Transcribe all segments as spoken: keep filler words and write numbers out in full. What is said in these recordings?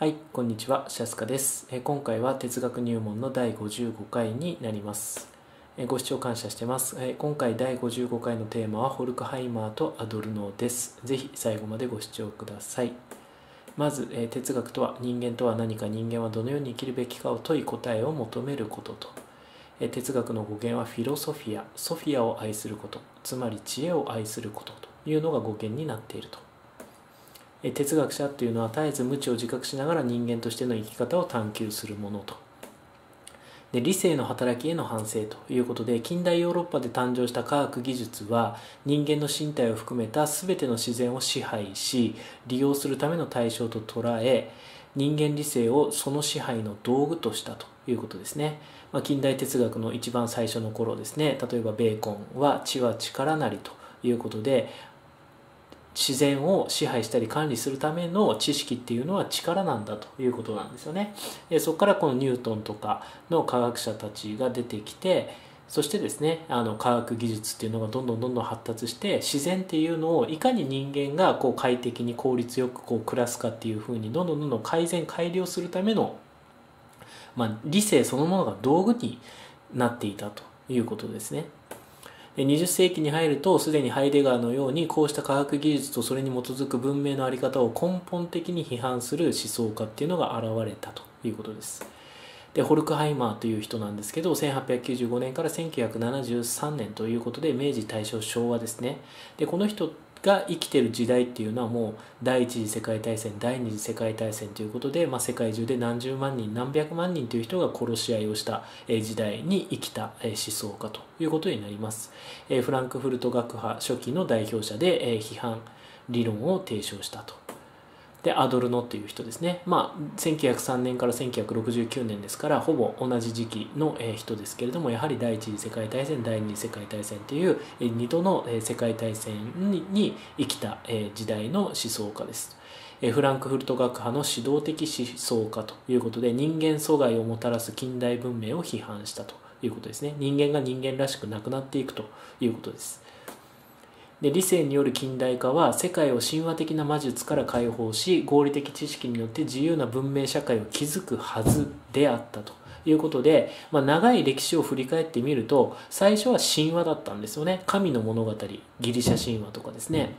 はい、こんにちは、シャスカです。今回は哲学入門のだいごじゅうごかいになります。ご視聴感謝してます。今回だいごじゅうごかいのテーマはホルクハイマーとアドルノーです。ぜひ最後までご視聴ください。まず、哲学とは人間とは何か、人間はどのように生きるべきかを問い答えを求めることと、哲学の語源はフィロソフィア、ソフィアを愛すること、つまり知恵を愛することというのが語源になっていると。哲学者というのは絶えず無知を自覚しながら人間としての生き方を探求するものと。で、理性の働きへの反省ということで、近代ヨーロッパで誕生した科学技術は人間の身体を含めた全ての自然を支配し、利用するための対象と捉え、人間理性をその支配の道具としたということですね。まあ、近代哲学の一番最初の頃ですね、例えばベーコンは知は力なりということで、自然を支配したり管理するための知識っていうのは力なんだということなんですよね。で、そこからこのニュートンとかの科学者たちが出てきて、そしてですね、あの科学技術っていうのがどんどんどんどん発達して、自然っていうのをいかに人間がこう快適に効率よくこう暮らすかっていうふうにどんどんどんどん改善改良するための、まあ、理性そのものが道具になっていたということですね。にじゅっせいきに入ると、すでにハイデガーのようにこうした科学技術とそれに基づく文明の在り方を根本的に批判する思想家っていうのが現れたということです。で、ホルクハイマーという人なんですけど、せんはっぴゃくきゅうじゅうごねんからせんきゅうひゃくななじゅうさんねんということで、明治、大正、昭和ですね。で、この人が生きてる時代っていうのはもう第一次世界大戦、第二次世界大戦ということで、まあ、世界中で何十万人何百万人という人が殺し合いをした時代に生きた思想家ということになります。フランクフルト学派初期の代表者で、批判理論を提唱したと。で、アドルノという人ですね、まあ、せんきゅうひゃくさんねんからせんきゅうひゃくろくじゅうきゅうねんですから、ほぼ同じ時期の人ですけれども、やはり第一次世界大戦、第二次世界大戦というにどの世界大戦に生きた時代の思想家です。フランクフルト学派の指導的思想家ということで、人間阻害をもたらす近代文明を批判したということですね。人間が人間らしくなくなっていくということです。で、理性による近代化は世界を神話的な魔術から解放し、合理的知識によって自由な文明社会を築くはずであったということで、まあ、長い歴史を振り返ってみると、最初は神話だったんですよね。神の物語、ギリシャ神話とかですね、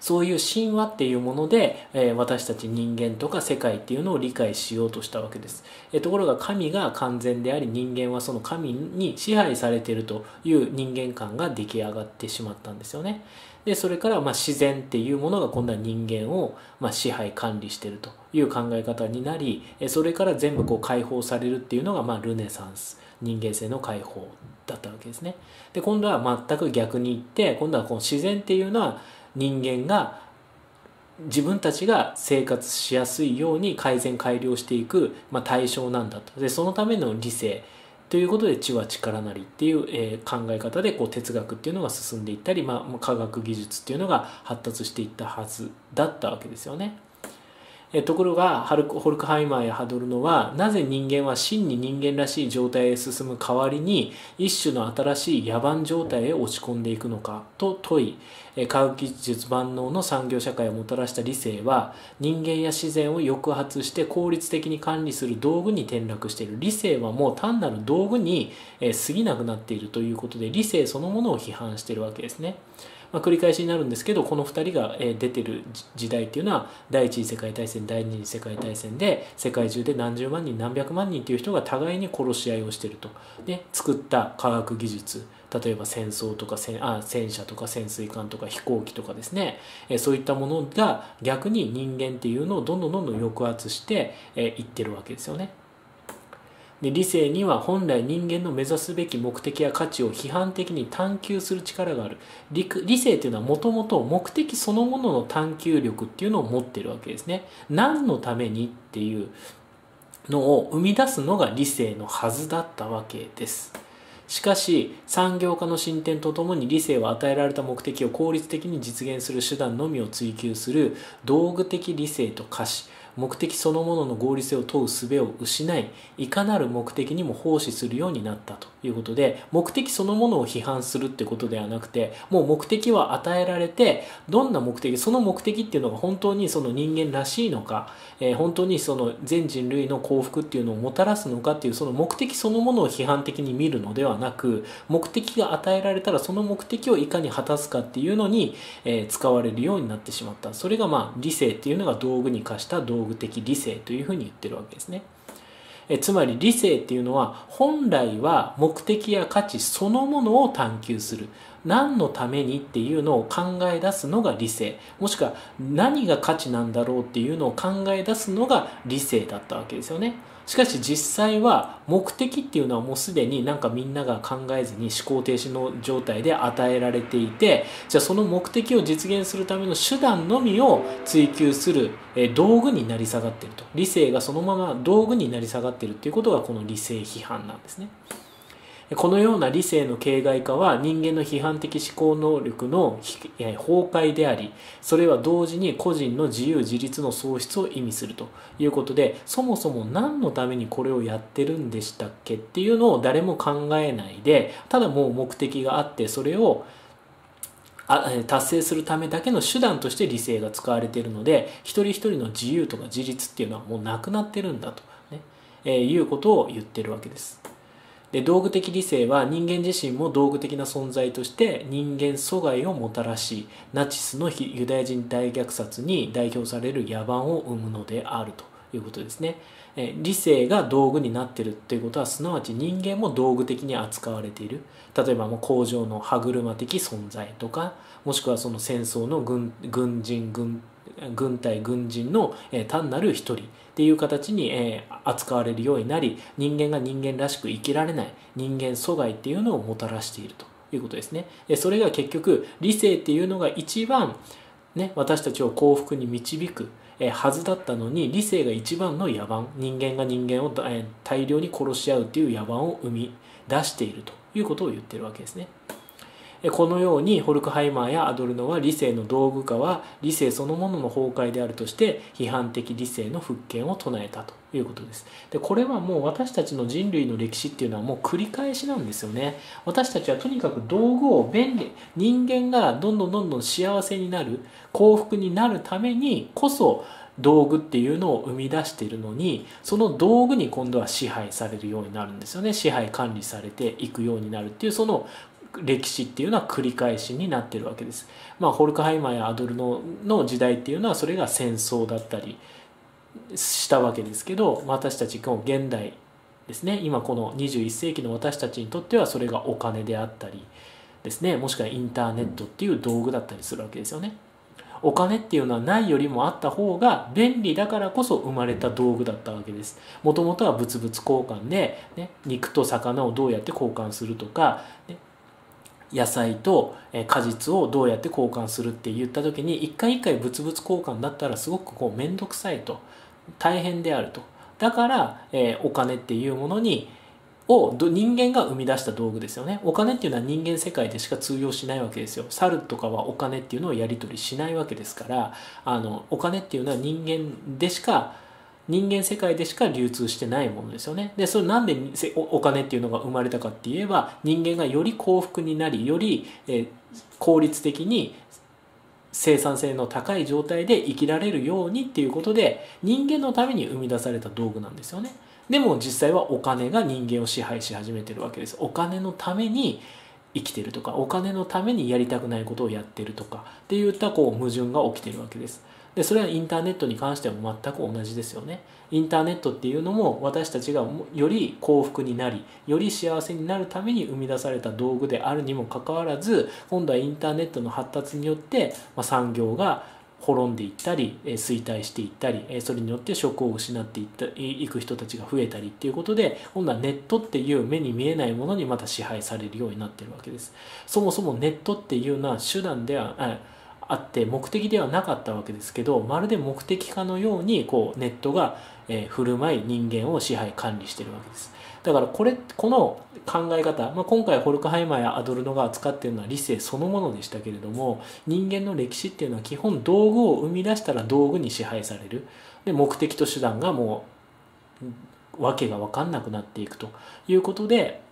そういう神話っていうもので、えー、私たち人間とか世界っていうのを理解しようとしたわけです。えー、ところが神が完全であり、人間はその神に支配されているという人間観が出来上がってしまったんですよね。で、それからまあ自然っていうものが今度は人間をまあ支配管理しているという考え方になり、それから全部こう解放されるっていうのがまあルネサンス、人間性の解放だったわけですね。で、今度は全く逆にいって、今度はこの自然っていうのは人間が自分たちが生活しやすいように改善改良していく、まあ、対象なんだと。で、そのための理性ということで、知は力なりっていう、えー、考え方でこう哲学っていうのが進んでいったり、まあ、科学技術っていうのが発達していったはずだったわけですよね。えー、ところがハルクホルクハイマーやアドルノは、なぜ人間は真に人間らしい状態へ進む代わりに一種の新しい野蛮状態へ落ち込んでいくのかと問い、科学技術万能の産業社会をもたらした理性は人間や自然を抑圧して効率的に管理する道具に転落している。理性はもう単なる道具に過ぎなくなっているということで、理性そのものを批判しているわけですね。まあ、繰り返しになるんですけど、このふたりが出てる時代っていうのは第一次世界大戦、第二次世界大戦で、世界中で何十万人何百万人という人が互いに殺し合いをしていると。で、作った科学技術、例えば戦争とか 戦, あ戦車とか潜水艦とか飛行機とかですね、そういったものが逆に人間っていうのをどんどんどんどん抑圧していってるわけですよね。で、理性には本来人間の目指すべき目的や価値を批判的に探求する力がある。 理, 理性というのはもともと目的そのものの探求力っていうのを持ってるわけですね。何のためにっていうのを生み出すのが理性のはずだったわけです。しかし、産業化の進展とともに理性は与えられた目的を効率的に実現する手段のみを追求する道具的理性と化し、目的そのものの合理性を問う術を失い、いかなる目的にも奉仕するようになったということで、目的そのものを批判するってことではなくて、もう目的は与えられて、どんな目的、その目的っていうのが本当にその人間らしいのか、えー、本当にその全人類の幸福っていうのをもたらすのかっていう、その目的そのものを批判的に見るのではなく、目的が与えられたらその目的をいかに果たすかっていうのに、えー、使われるようになってしまった。それがまあ理性っていうのが道具に化した道具的理性というふうに言ってるわけですね。えつまり理性っていうのは本来は目的や価値そのものを探求する。何のためにっていうのを考え出すのが理性。もしくは何が価値なんだろうっていうのを考え出すのが理性だったわけですよね。しかし実際は目的っていうのはもうすでになんかみんなが考えずに思考停止の状態で与えられていて、じゃあその目的を実現するための手段のみを追求する道具になり下がっていると。理性がそのまま道具になり下がっているっていうことがこの理性批判なんですね。このような理性の形骸化は人間の批判的思考能力の崩壊であり、それは同時に個人の自由自立の喪失を意味するということで、そもそも何のためにこれをやってるんでしたっけっていうのを誰も考えないで、ただもう目的があってそれを達成するためだけの手段として理性が使われているので、一人一人の自由とか自立っていうのはもうなくなってるんだと、ねえー、いうことを言ってるわけです。で道具的理性は人間自身も道具的な存在として人間阻害をもたらし、ナチスのユダヤ人大虐殺に代表される野蛮を生むのであるということですね。え理性が道具になっているということは、すなわち人間も道具的に扱われている。例えばもう工場の歯車的存在とか、もしくはその戦争の 軍, 軍人軍軍隊軍人の単なる一人っていう形に扱われるようになり、人間が人間らしく生きられない、人間阻害っていうのをもたらしているということですね。それが結局理性っていうのが一番、ね、私たちを幸福に導くはずだったのに、理性が一番の野蛮、人間が人間を大量に殺し合うっていう野蛮を生み出しているということを言ってるわけですね。このようにホルクハイマーやアドルノは理性の道具化は理性そのものの崩壊であるとして批判的理性の復権を唱えたということです。で、これはもう私たちの人類の歴史っていうのはもう繰り返しなんですよね。私たちはとにかく道具を便利、人間がどんどんどんどん幸せになる、幸福になるためにこそ道具っていうのを生み出しているのに、その道具に今度は支配されるようになるんですよね。支配管理されていくようになるっていう、その歴史っていうのは繰り返しになってるわけです。まあ、ホルクハイマーやアドルノの時代っていうのはそれが戦争だったりしたわけですけど、私たちの現代ですね、今このにじゅういっせいきの私たちにとってはそれがお金であったりですね、もしくはインターネットっていう道具だったりするわけですよね。お金っていうのはないよりもあった方が便利だからこそ生まれた道具だったわけです。もともとは物々交換で、ね、肉と魚をどうやって交換するとか、ね、野菜と果実をどうやって交換するって言った時に、一回一回物々交換だったらすごくこう面倒くさいと、大変であると。だから、えー、お金っていうものにを人間が生み出した道具ですよね。お金っていうのは人間世界でしか通用しないわけですよ。猿とかはお金っていうのをやり取りしないわけですから、あのお金っていうのは人間でしか人間世界でしか流通してないものですよね。で、それなんでお金っていうのが生まれたかって言えば、人間がより幸福になり、より効率的に生産性の高い状態で生きられるようにっていうことで、人間のために生み出された道具なんですよね。でも実際はお金が人間を支配し始めてるわけです。お金のために生きてるとか、お金のためにやりたくないことをやってるとかっていったこう矛盾が起きてるわけです。でそれはインターネットに関しても全く同じですよね。インターネットっていうのも私たちがより幸福になり、より幸せになるために生み出された道具であるにもかかわらず、今度はインターネットの発達によって産業が滅んでいったり衰退していったり、それによって職を失っていったいく人たちが増えたりっていうことで、今度はネットっていう目に見えないものにまた支配されるようになってるわけです。そもそもネットっていうのは手段ではあって目的ではなかったわけですけど、まるで目的かのようにこうネットが振る舞い人間を支配管理しているわけです。だからこれこの考え方、まあ、今回ホルクハイマーやアドルノが扱っているのは理性そのものでしたけれども、人間の歴史っていうのは基本道具を生み出したら道具に支配される。で目的と手段がもう訳が分かんなくなっていくということで、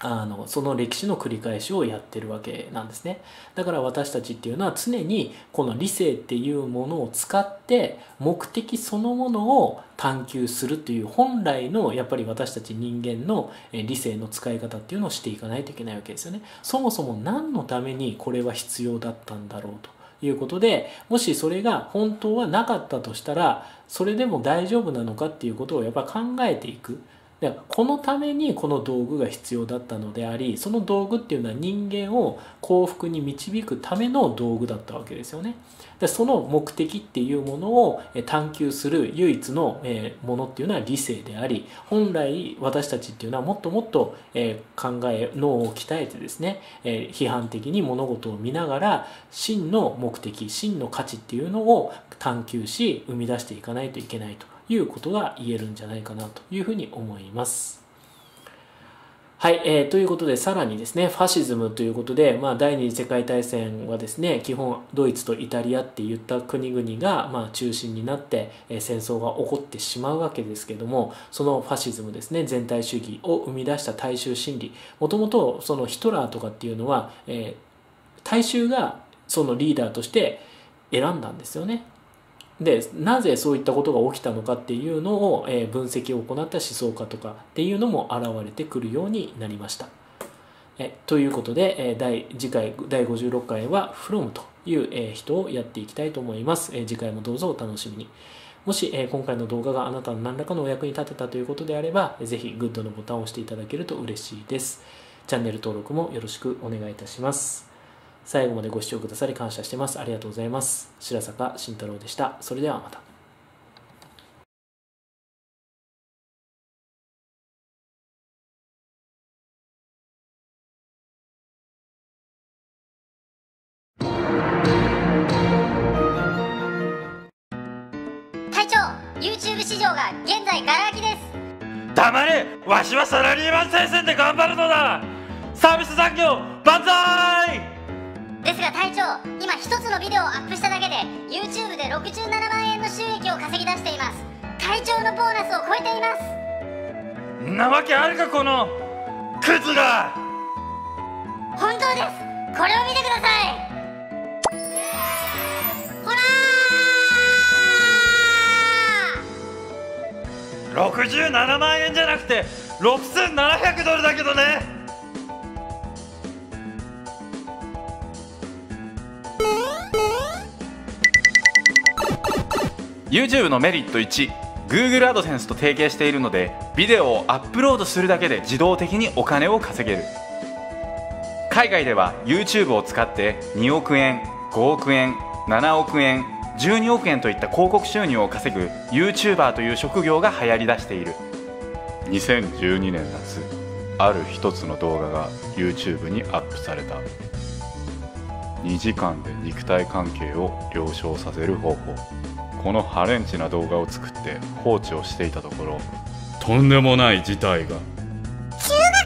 あのその歴史の繰り返しをやってるわけなんですね。だから私たちっていうのは常にこの理性っていうものを使って目的そのものを探求するという本来のやっぱり私たち人間の理性の使い方っていうのをしていかないといけないわけですよね。そもそも何のためにこれは必要だったんだろうということで、もしそれが本当はなかったとしたらそれでも大丈夫なのかっていうことをやっぱ考えていく。でこのためにこの道具が必要だったのであり、その道具っていうのは人間を幸福に導くための道具だったわけですよね。でその目的っていうものを探求する唯一のものっていうのは理性であり、本来私たちっていうのはもっともっと考え脳を鍛えてですね、批判的に物事を見ながら真の目的真の価値っていうのを探求し生み出していかないといけないということが言えるんじゃないかなというふうに思います。はい、えー、ということでさらにですねファシズムということで、まあ、第二次世界大戦はですね基本ドイツとイタリアっていった国々が、まあ、中心になって、えー、戦争が起こってしまうわけですけども、そのファシズムですね全体主義を生み出した大衆心理、もともとそのヒトラーとかっていうのは、えー、大衆がそのリーダーとして選んだんですよね。でなぜそういったことが起きたのかっていうのを、えー、分析を行った思想家とかっていうのも現れてくるようになりました。えということで、えー、第次回だいごじゅうろっかいは「フロム という、えー、人をやっていきたいと思います。えー、次回もどうぞお楽しみに。もし、えー、今回の動画があなたの何らかのお役に立てたということであれば、ぜひグッドのボタンを押していただけると嬉しいです。チャンネル登録もよろしくお願いいたします。最後までご視聴くださり感謝してます。ありがとうございます。白坂慎太郎でした。それではまた。隊長、YouTube 市場が現在ガラ空きです。黙れ、わしはサラリーマン戦線で頑張るのだ。サービス残業万歳。ですが隊長、今一つのビデオをアップしただけで YouTube でろくじゅうななまんえんの収益を稼ぎ出しています。隊長のボーナスを超えています。んなわけあるか、このクズが。本当です、これを見てください。ほらー、ろくじゅうななまんえんじゃなくてろくせんななひゃくドルだけどね。YouTube のメリットいち、Google AdSense と提携しているので、ビデオをアップロードするだけで自動的にお金を稼げる。海外では YouTube を使ってにおくえん、ごおくえん、ななおくえん、じゅうにおくえんといった広告収入を稼ぐ YouTuber という職業が流行りだしている。にせんじゅうにねんなつ、ある一つの動画が YouTube にアップされた。にじかんで肉体関係を了承させる方法。このハレンチな動画を作って放置をしていたところ、とんでもない事態が。中学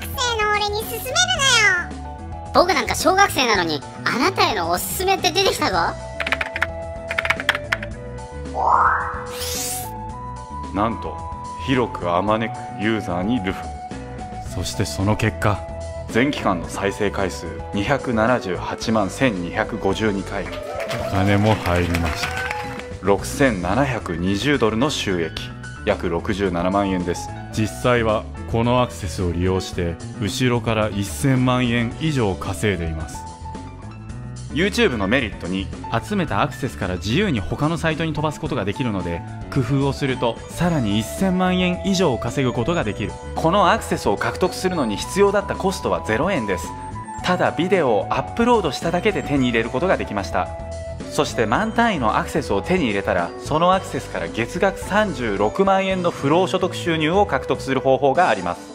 生の俺に勧めるなよ。僕なんか小学生なのにあなたへのおすすめって出てきたぞ。なんと広くあまねくユーザーに流布。そしてその結果、全期間の再生回数にひゃくななじゅうはちまんせんにひゃくごじゅうにかい、お金も入りました。ろくせんななひゃくにじゅうドルの収益、約ろくじゅうななまんえんです。実際はこのアクセスを利用して後ろからせんまんえん以上稼いでいます。 YouTube のメリットに、集めたアクセスから自由に他のサイトに飛ばすことができるので、工夫をするとさらにせんまんえん以上を稼ぐことができる。このアクセスを獲得するのに必要だったコストはゼロえんです。ただビデオをアップロードしただけで手に入れることができました。そして満単位のアクセスを手に入れたら、そのアクセスから月額さんじゅうろくまんえんの不労所得収入を獲得する方法があります。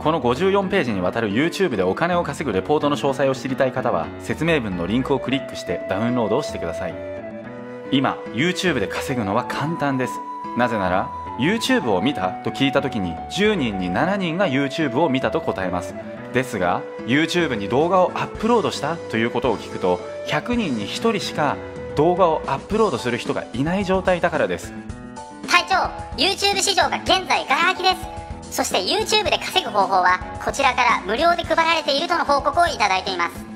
このごじゅうよんページにわたる YouTube でお金を稼ぐレポートの詳細を知りたい方は説明文のリンクをクリックしてダウンロードをしてください。今 YouTube で稼ぐのは簡単です。なぜなら YouTube を見たと聞いた時にじゅうにんにしちにんが YouTube を見たと答えます。ですが YouTube に動画をアップロードしたということを聞くとひゃくにんにひとりしか動画をアップロードする人がいない状態だからです。隊長、 YouTube 市場が現在ガラ空きです。そして YouTube で稼ぐ方法はこちらから無料で配られているとの報告をいただいています。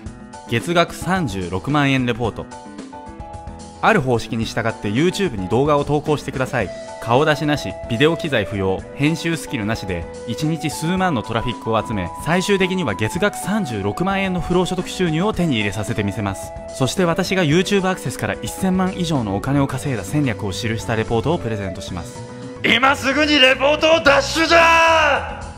月額さんじゅうろくまんえんレポート。ある方式に従って YouTube に動画を投稿してください。顔出しなし、ビデオ機材不要、編集スキルなしでいちにち数万のトラフィックを集め、最終的には月額さんじゅうろくまんえんの不労所得収入を手に入れさせてみせます。そして私が YouTube アクセスからせんまん以上のお金を稼いだ戦略を記したレポートをプレゼントします。今すぐにレポートをダッシュじゃー！